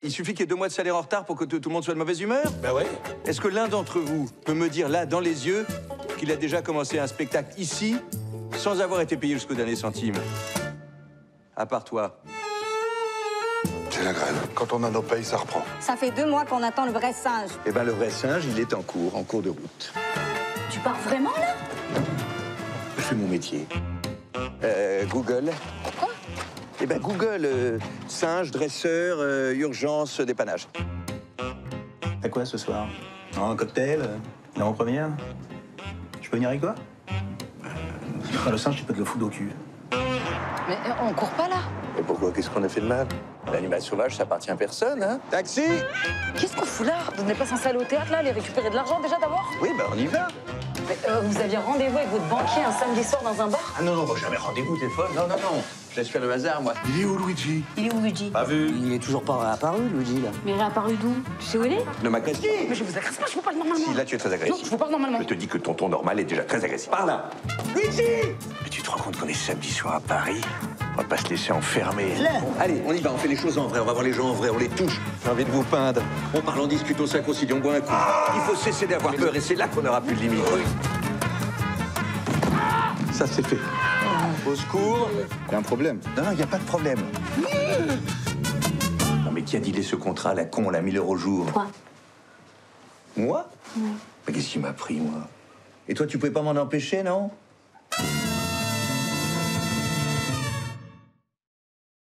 Il suffit qu'il y ait 2 mois de salaire en retard pour que tout le monde soit de mauvaise humeur? Ben ouais. Est-ce que l'un d'entre vous peut me dire là, dans les yeux, qu'il a déjà commencé un spectacle ici, sans avoir été payé jusqu'au dernier centime? À part toi. C'est la grève. Quand on a nos payes, ça reprend. Ça fait 2 mois qu'on attend le vrai singe. Eh ben, le vrai singe, il est en cours de route. Tu pars vraiment, là? Je fais mon métier. Google. Quoi? Eh ben, Google, singe, dresseur, urgence, dépannage. T'as quoi ce soir? Un cocktail? Une avant-première? Je peux venir avec toi? Le singe, tu peux te le foutre au cul. Mais on court pas, là? Et pourquoi? Qu'est-ce qu'on a fait de mal? L'animal sauvage, ça appartient à personne, hein? Taxi! Qu'est-ce qu'on fout là? On n'est pas censé aller au théâtre, là, aller récupérer de l'argent, déjà, d'abord? Oui, bah, on y va. Mais vous aviez rendez-vous avec votre banquier un samedi soir dans un bar? Ah non, non, moi, jamais rendez-vous, téléphone. Non, non, non. Je laisse faire le hasard, moi. Il est où, Luigi? Il est où, Luigi? Pas vu. Il est toujours pas réapparu, Luigi, là. Mais réapparu d'où? Tu sais où il est? Ne m'agresse pas. Mais je vous agresse pas, je vous parle normalement. Si, là, tu es très agressif. Non, je vous parle normalement. Je te dis que ton ton normal est déjà très agressif. Par là! Luigi! Mais tu te rends compte qu'on est samedi soir à Paris? On va pas se laisser enfermer. Allez, on y va, on fait les choses en vrai, on va voir les gens en vrai, on les touche. J'ai envie de vous peindre. On parle, on discute, on s'inconcilie, on boit un coup. Ah, il faut cesser d'avoir peur et c'est là qu'on n'aura plus de limite. Ah, ça, c'est fait. Ah. Au secours. Il y a un problème. Non, non, il n'y a pas de problème. Non, mais qui a dilé ce contrat, la con, là, 1000 euros au jour? Quoi? Moi? Oui. Mais qu'est-ce qui m'a pris, moi? Et toi, tu pouvais pas m'en empêcher, non?